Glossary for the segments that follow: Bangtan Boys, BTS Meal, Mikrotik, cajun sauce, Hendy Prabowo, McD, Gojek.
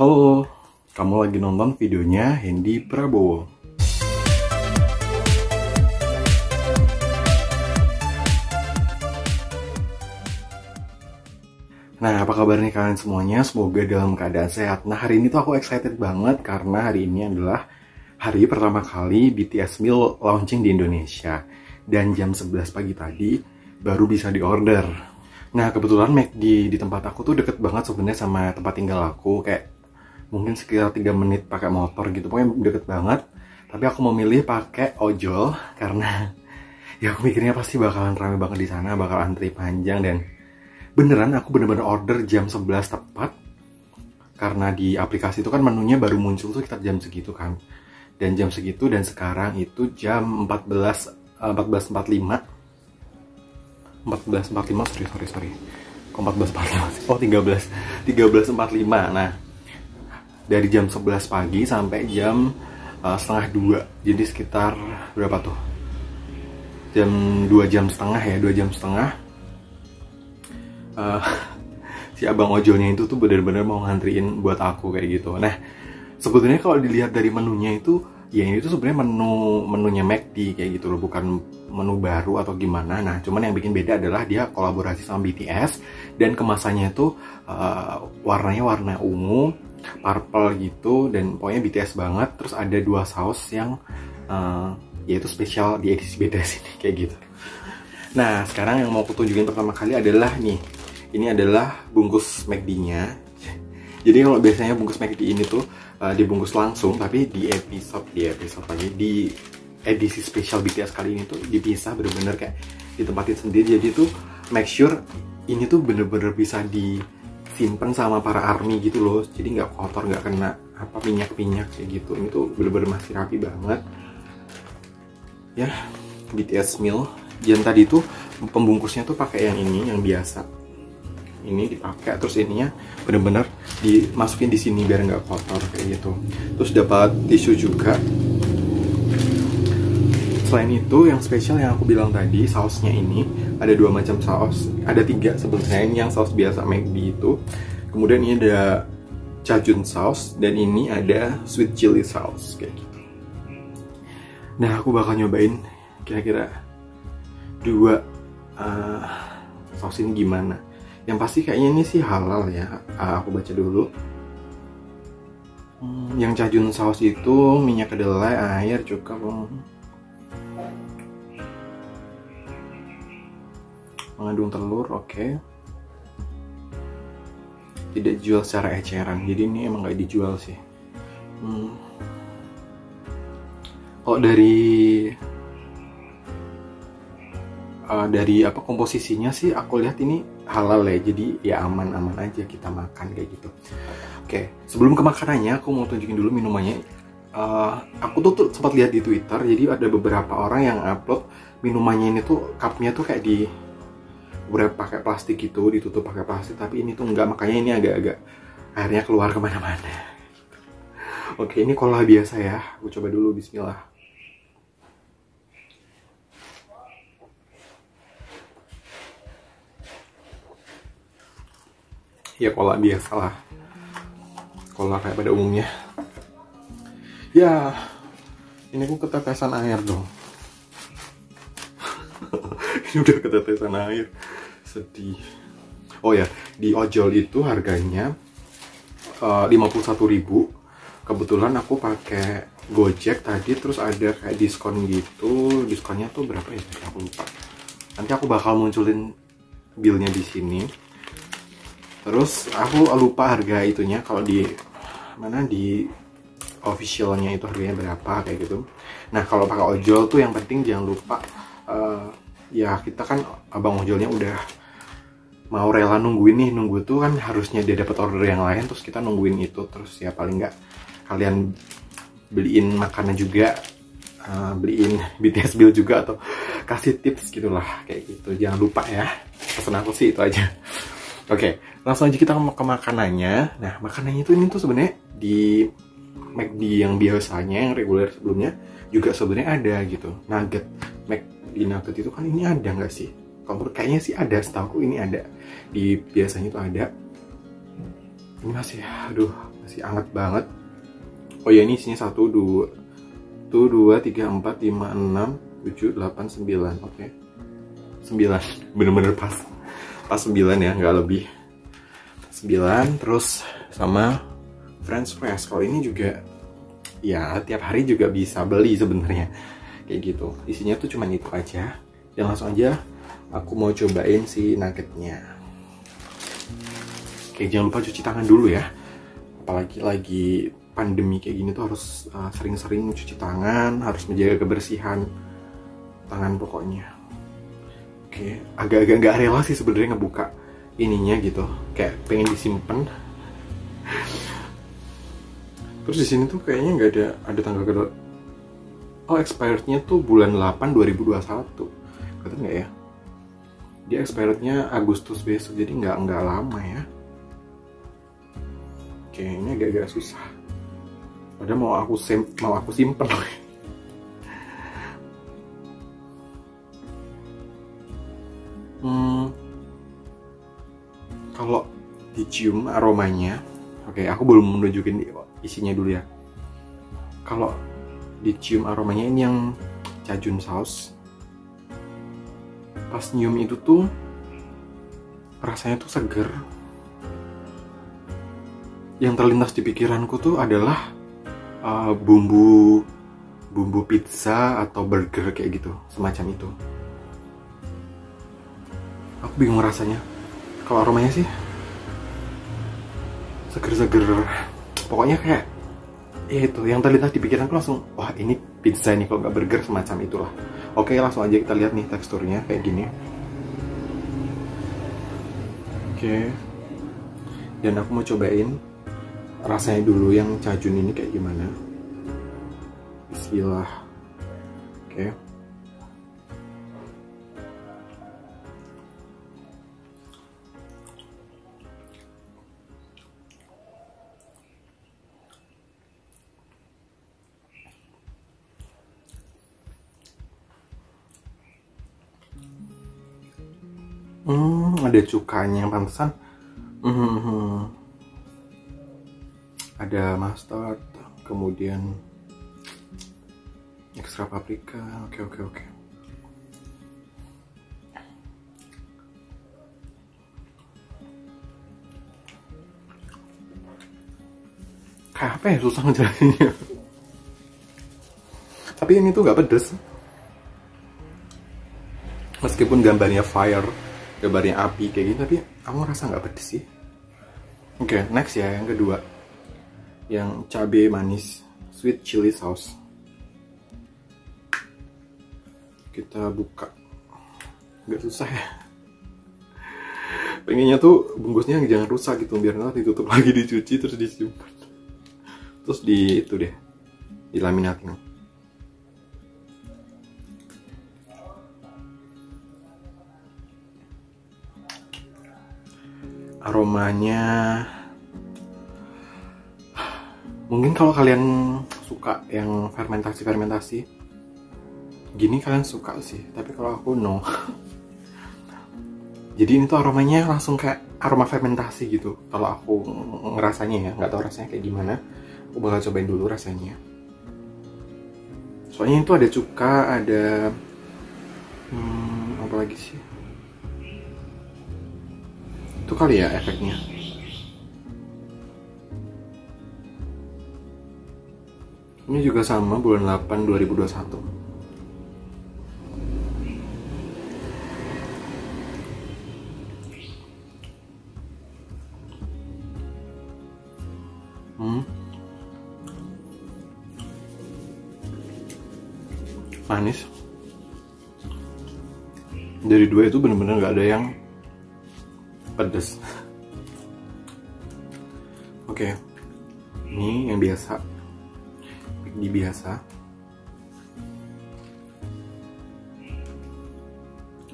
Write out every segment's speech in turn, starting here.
Halo, kamu lagi nonton videonya Hendy Prabowo. Nah, apa kabar nih kalian semuanya? Semoga dalam keadaan sehat. Nah, hari ini tuh aku excited banget karena hari ini adalah hari pertama kali BTS Meal launching di Indonesia. Dan jam 11 pagi tadi baru bisa diorder. Nah, kebetulan McD di tempat aku tuh deket banget sebenarnya sama tempat tinggal aku. Kayak mungkin sekitar 3 menit pakai motor gitu, pokoknya deket banget. Tapi aku memilih pakai ojol karena ya aku mikirnya pasti bakalan rame banget di sana, bakal antri panjang. Dan beneran aku bener-bener order jam 11 tepat, karena di aplikasi itu kan menunya baru muncul tuh sekitar jam segitu kan. Dan jam segitu, dan sekarang itu jam 14.45, sorry, kok 14.45 sih? Oh, 13.45. Nah, dari jam 11 pagi sampai jam setengah 2, jadi sekitar berapa tuh? Jam 2 jam setengah. Si abang ojolnya itu tuh bener-bener mau ngantriin buat aku kayak gitu. Nah, sebetulnya kalau dilihat dari menunya itu, ya ini tuh sebenarnya menunya McD kayak gitu loh, bukan menu baru atau gimana. Nah, cuman yang bikin beda adalah dia kolaborasi sama BTS dan kemasannya itu warnanya warna ungu, purple gitu, dan pokoknya BTS banget. Terus ada dua saus yang yaitu spesial di edisi beda sini kayak gitu. Nah, sekarang yang mau aku tunjukin pertama kali adalah nih. Ini adalah bungkus McD-nya. Jadi kalau biasanya bungkus McD ini tuh dibungkus langsung, tapi di edisi spesial BTS kali ini tuh dipisah, bener-bener kayak ditempatin sendiri. Jadi tuh make sure ini tuh bener-bener bisa disimpan sama para army gitu loh, jadi nggak kotor, nggak kena apa minyak-minyak kayak gitu. Ini tuh bener-bener masih rapi banget ya, BTS Meal. Dan tadi tuh pembungkusnya tuh pakai yang ini, yang biasa ini dipakai, terus ininya bener-bener dimasukin di sini biar nggak kotor kayak gitu. Terus dapat tisu juga. Selain itu, yang spesial yang aku bilang tadi, sausnya ini ada dua macam saus, ada 3 sebenarnya. Ini yang saus biasa McD itu, kemudian ini ada cajun sauce, dan ini ada sweet chili sauce kayak gitu. Nah, aku bakal nyobain kira-kira 2 saus ini gimana. Yang pasti kayaknya ini sih halal ya, aku baca dulu. Yang cajun saus itu minyak kedelai, air, cuka. Mengandung telur, oke. Tidak jual secara eceran, jadi ini emang gak dijual sih. Oh, dari apa komposisinya sih aku lihat ini halal ya, jadi ya aman-aman aja kita makan kayak gitu. Oke, sebelum ke makanannya aku mau tunjukin dulu minumannya. Aku tuh sempat lihat di Twitter, jadi ada beberapa orang yang upload minumannya ini tuh cupnya tuh kayak di udah pakai plastik gitu, ditutup pakai plastik, tapi ini tuh enggak, makanya ini agak-agak airnya keluar kemana-mana. Oke, ini cola biasa ya, aku coba dulu, bismillah. Ya, cola biasa lah, cola kayak pada umumnya. Ya, ini aku ketetesan air dong. Ini udah ketetesan air, sedih. Oh ya, di ojol itu harganya 51.000. Kebetulan aku pakai Gojek tadi, terus ada kayak diskon gitu. Diskonnya tuh berapa ya? Aku lupa. Nanti aku bakal munculin billnya di sini. Terus aku lupa harga itunya, kalau di mana di officialnya itu harganya berapa kayak gitu. Nah, kalau pakai ojol tuh yang penting jangan lupa ya kita kan abang ojolnya udah mau rela nungguin nih, nunggu tuh kan harusnya dia dapat order yang lain, terus kita nungguin itu. Terus ya paling nggak kalian beliin makanan juga, beliin BTS Meal juga, atau kasih tips gitulah kayak gitu. Jangan lupa ya, pesan aku sih itu aja. Oke, langsung aja kita ke makanannya. Nah, makanannya itu ini tuh sebenarnya di McD yang biasanya, yang reguler sebelumnya juga sebenarnya ada gitu, nugget di nugget itu kan. Ini ada nggak sih? Kalau kayaknya sih ada, setahu aku ini ada. Di biasanya itu ada. Ini masih, aduh, masih hangat banget. Oh ya, ini isinya 1, 2, 3, 4, 5, 6, 7, 8, 9. Oke, 9, bener-bener pas 9 ya, nggak lebih. 9, terus sama french fries. Kalau ini juga ya tiap hari juga bisa beli sebenarnya, kayak gitu. Isinya tuh cuma itu aja. Dan langsung aja aku mau cobain si nuggetnya. Oke, jangan lupa cuci tangan dulu ya. Apalagi lagi pandemi kayak gini tuh harus sering-sering cuci tangan, harus menjaga kebersihan tangan pokoknya. Oke, agak-agak nggak rela sih sebenarnya ngebuka ininya gitu, kayak pengen disimpan. Terus di sini tuh kayaknya nggak ada tanggal kedua. Oh, expirednya tuh bulan 8 2021. Kata nggak ya? Dia expirednya Agustus besok, jadi nggak lama ya. Kayaknya agak-agak susah. Padahal mau aku simpen. Kalau dicium aromanya, oke, aku belum menunjukin isinya dulu ya. Kalau dicium aromanya, ini yang cajun saus. Pas nyium itu tuh rasanya tuh seger. Yang terlintas di pikiranku tuh adalah bumbu pizza atau burger kayak gitu, semacam itu. Aku bingung rasanya. Kalau aromanya sih seger-seger, pokoknya kayak ya itu yang terlintas di pikiranku langsung, wah ini pizza nih kalau nggak burger, semacam itulah. Oke, langsung aja kita lihat nih teksturnya kayak gini. Oke, dan aku mau cobain rasanya dulu yang cajun ini kayak gimana. Bismillah. Oke, ada cukanya, pantesan. Ada mustard, kemudian ekstra paprika. Oke. Kayak apa ya, susah ngejelasinnya. Tapi ini tuh nggak pedes. Meskipun gambarnya fire, gambarnya api kayak gini, tapi aku rasa nggak pedes sih. Oke, next ya, yang kedua, yang cabai manis, sweet chili sauce. Kita buka, nggak susah ya. Pengennya tuh bungkusnya jangan rusak gitu, biar nanti ditutup lagi, dicuci, terus disimpan, terus di itu deh, dilaminatin. Aromanya mungkin kalau kalian suka yang fermentasi gini kalian suka sih, tapi kalau aku no. Jadi ini tuh aromanya langsung kayak aroma fermentasi gitu kalau aku ngerasanya ya. Nggak tahu rasanya kayak gimana, aku bakal cobain dulu rasanya. Soalnya itu ada cuka, ada apa lagi sih, itu kali ya efeknya. Ini juga sama bulan 8 2021. Manis. Dari dua itu bener-bener nggak ada yang pedas. Oke. Ini yang biasa. McD biasa.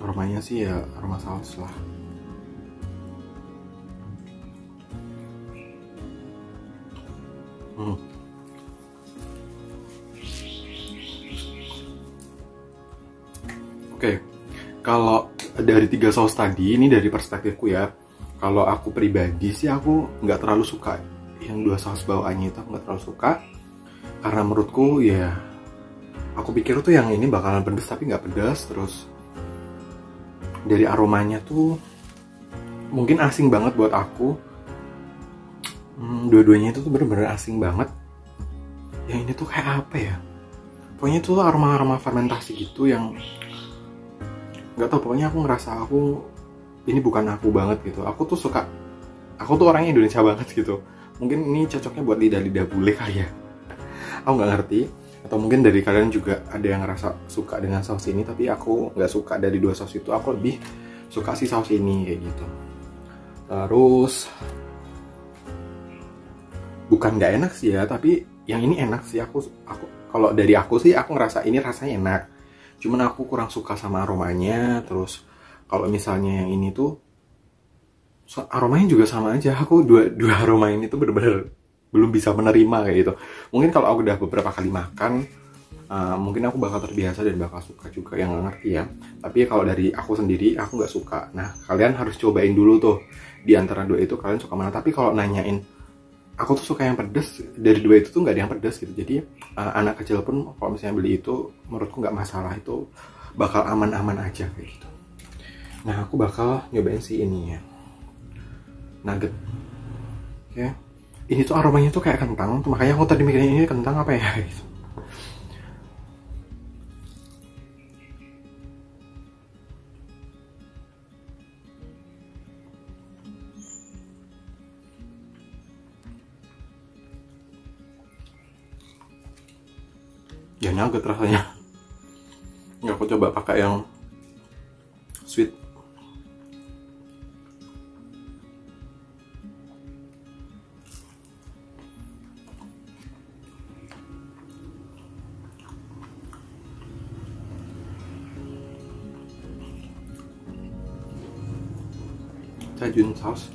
Aromanya sih ya aroma saus lah. Oke. Kalau dari 3 saus tadi, ini dari perspektifku ya. Kalau aku pribadi sih, aku nggak terlalu suka yang dua saus bawaannya itu aku nggak terlalu suka, karena menurutku ya aku pikir tuh yang ini bakalan pedes tapi nggak pedas. Terus dari aromanya tuh mungkin asing banget buat aku. Dua-duanya itu tuh bener-bener asing banget. Yang ini tuh kayak apa ya, pokoknya tuh aroma-aroma fermentasi gitu yang nggak tau, pokoknya aku ngerasa aku ini bukan aku banget gitu. Aku tuh suka, aku tuh orangnya Indonesia banget gitu. Mungkin ini cocoknya buat lidah-lidah bule kali ya, aku nggak ngerti. Atau mungkin dari kalian juga ada yang ngerasa suka dengan saus ini, tapi aku nggak suka dari dua saus itu. Aku lebih suka sih saus ini kayak gitu. Terus bukan nggak enak sih ya, tapi yang ini enak sih. Aku kalau dari aku sih, aku ngerasa ini rasanya enak. Cuman aku kurang suka sama aromanya. Terus kalau misalnya yang ini tuh aromanya juga sama aja. Aku dua aroma ini tuh bener-bener belum bisa menerima kayak gitu. Mungkin kalau aku udah beberapa kali makan, mungkin aku bakal terbiasa dan bakal suka juga, yang nggak ngerti ya. Tapi kalau dari aku sendiri, aku nggak suka. Nah, kalian harus cobain dulu tuh di antara dua itu kalian suka mana. Tapi kalau nanyain aku tuh suka yang pedes, dari dua itu tuh nggak ada yang pedes gitu. Jadi anak kecil pun kalau misalnya beli itu, menurutku nggak masalah, itu bakal aman-aman aja kayak gitu. Nah, aku bakal nyobain si ini ya, nugget. Oke, okay. Ini tuh aromanya tuh kayak kentang, makanya aku tadi mikirnya ini kentang apa ya gitu. Ya nugget rasanya. Ya aku coba pakai yang sweet. Tajin saus.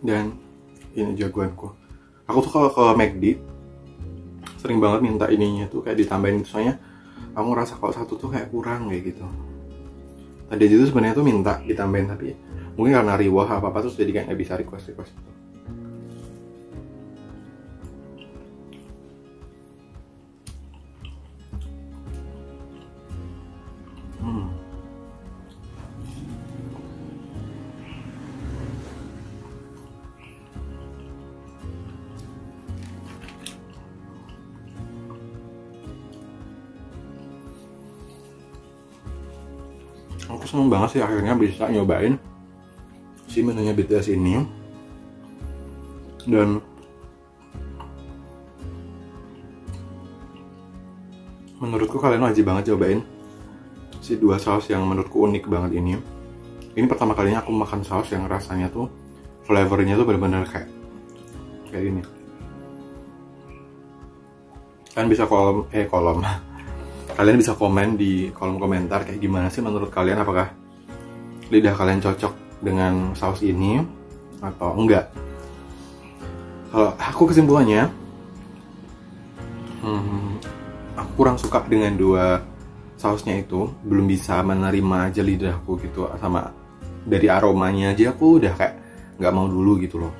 Dan ini jagoanku. Aku tuh kalau ke McD sering banget minta ininya tuh kayak ditambahin, soalnya aku ngerasa kalau satu tuh kayak kurang kayak gitu. Tadi itu sebenarnya tuh minta ditambahin, tapi mungkin karena riwah apa-apa terus jadi kayak nggak bisa request gitu. Aku seneng banget sih akhirnya bisa nyobain si menunya BTS ini. Dan menurutku kalian wajib banget cobain si dua saus yang menurutku unik banget ini. Ini pertama kalinya aku makan saus yang rasanya tuh flavornya tuh bener-bener kayak ini. Kan bisa kalian bisa komen di kolom komentar kayak gimana sih menurut kalian, apakah lidah kalian cocok dengan saus ini atau enggak. Kalau aku kesimpulannya, aku kurang suka dengan dua sausnya itu, belum bisa menerima aja lidahku gitu. Sama dari aromanya aja aku udah kayak nggak mau dulu gitu loh.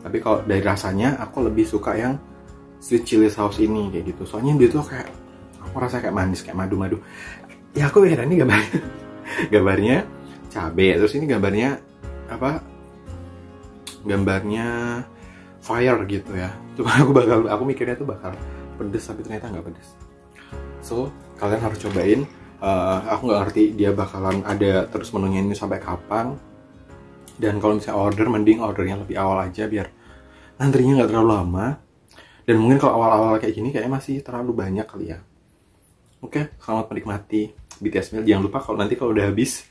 Tapi kalau dari rasanya aku lebih suka yang sweet chili sauce ini kayak gitu. Soalnya dia tuh kayak, aku rasa kayak manis, kayak madu-madu. Ya aku heran nih gambarnya cabai, terus ini gambarnya apa? Gambarnya fire gitu ya. Cuma aku mikirnya tuh bakal pedes, tapi ternyata nggak pedes. So kalian harus cobain. Aku nggak ngerti dia bakalan ada terus menunya ini sampai kapan. Dan kalau misalnya order, mending ordernya lebih awal aja biar antrinya nggak terlalu lama. Dan mungkin kalau awal-awal kayak gini kayaknya masih terlalu banyak kali ya. Oke, selamat menikmati BTS Meal. Jangan lupa kalau nanti kalau udah habis,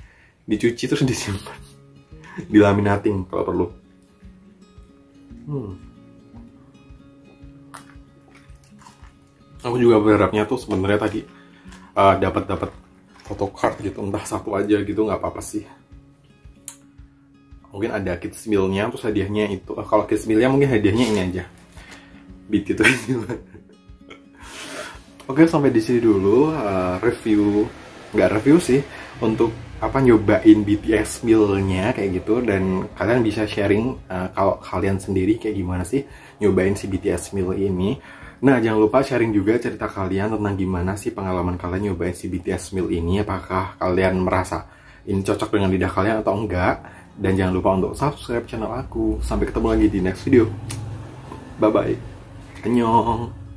dicuci terus disimpan, dilaminating kalau perlu. Aku juga berharapnya tuh sebenarnya tadi dapat photocard gitu, entah satu aja gitu nggak apa-apa sih. Mungkin ada kids meal-nya, terus hadiahnya itu. Kalau kids meal-nya mungkin hadiahnya ini aja. Beat itu. Oke, sampai di sini dulu review. Nggak review sih, untuk apa nyobain BTS meal-nya kayak gitu. Dan kalian bisa sharing kalau kalian sendiri kayak gimana sih nyobain si BTS meal ini. Nah, jangan lupa sharing juga cerita kalian tentang gimana sih pengalaman kalian nyobain si BTS meal ini. Apakah kalian merasa ini cocok dengan lidah kalian atau enggak. Dan jangan lupa untuk subscribe channel aku. Sampai ketemu lagi di next video. Bye-bye. Annyeong.